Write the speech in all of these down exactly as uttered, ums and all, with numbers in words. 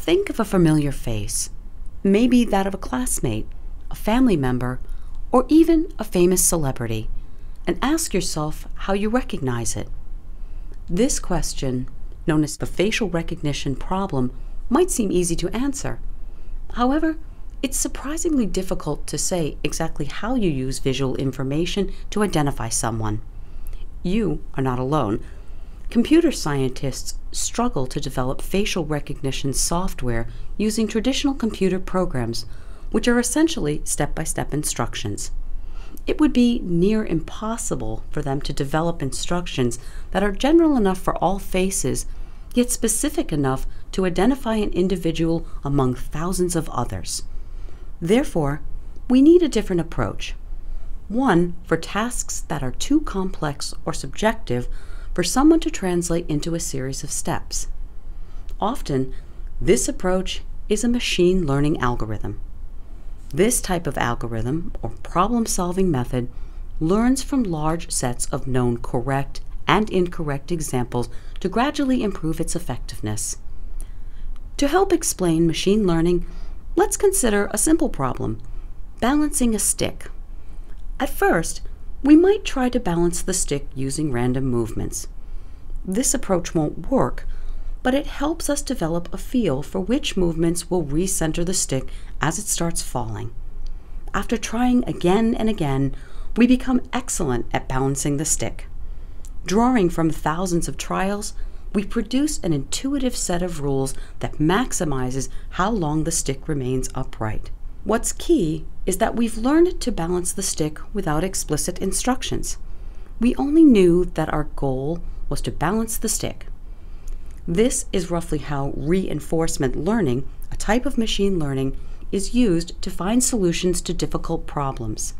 Think of a familiar face, maybe that of a classmate, a family member, or even a famous celebrity, and ask yourself how you recognize it. This question, known as the facial recognition problem, might seem easy to answer. However, it's surprisingly difficult to say exactly how you use visual information to identify someone. You are not alone. Computer scientists struggle to develop facial recognition software using traditional computer programs, which are essentially step-by-step instructions. It would be near impossible for them to develop instructions that are general enough for all faces, yet specific enough to identify an individual among thousands of others. Therefore, we need a different approach. One for tasks that are too complex or subjective for someone to translate into a series of steps. Often, this approach is a machine learning algorithm. This type of algorithm, or problem-solving method, learns from large sets of known correct and incorrect examples to gradually improve its effectiveness. To help explain machine learning, let's consider a simple problem: balancing a stick. At first, we might try to balance the stick using random movements. This approach won't work, but it helps us develop a feel for which movements will recenter the stick as it starts falling. After trying again and again, we become excellent at balancing the stick. Drawing from thousands of trials, we produce an intuitive set of rules that maximizes how long the stick remains upright. What's key is that we've learned to balance the stick without explicit instructions. We only knew that our goal was to balance the stick. This is roughly how reinforcement learning, a type of machine learning, is used to find solutions to difficult problems.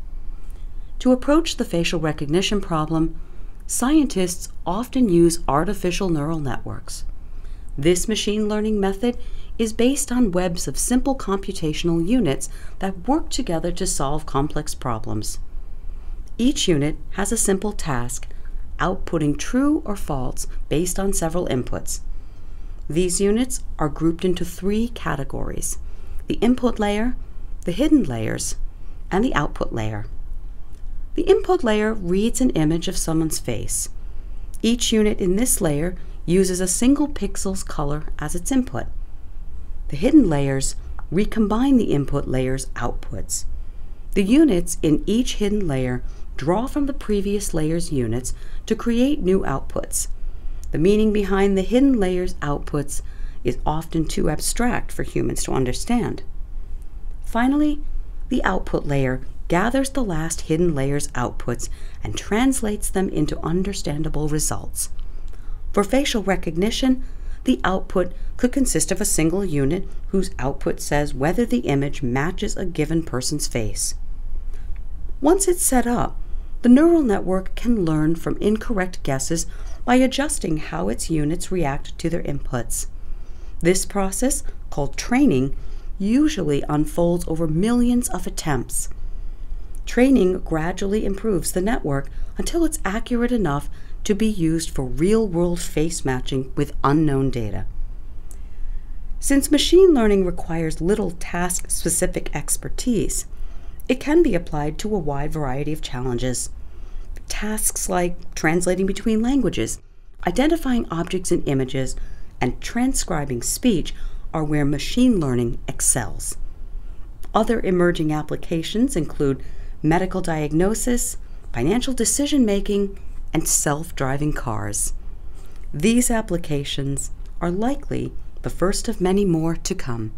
To approach the facial recognition problem, scientists often use artificial neural networks. This machine learning method is based on webs of simple computational units that work together to solve complex problems. Each unit has a simple task, outputting true or false based on several inputs. These units are grouped into three categories: the input layer, the hidden layers, and the output layer. The input layer reads an image of someone's face. Each unit in this layer uses a single pixel's color as its input. The hidden layers recombine the input layer's outputs. The units in each hidden layer draw from the previous layer's units to create new outputs. The meaning behind the hidden layer's outputs is often too abstract for humans to understand. Finally, the output layer gathers the last hidden layer's outputs and translates them into understandable results. For facial recognition, the output could consist of a single unit whose output says whether the image matches a given person's face. Once it's set up, the neural network can learn from incorrect guesses by adjusting how its units react to their inputs. This process, called training, usually unfolds over millions of attempts. Training gradually improves the network until it's accurate enough to be used for real-world face matching with unknown data. Since machine learning requires little task-specific expertise, it can be applied to a wide variety of challenges. Tasks like translating between languages, identifying objects in images, and transcribing speech are where machine learning excels. Other emerging applications include medical diagnosis, financial decision-making, and self-driving cars. These applications are likely the first of many more to come.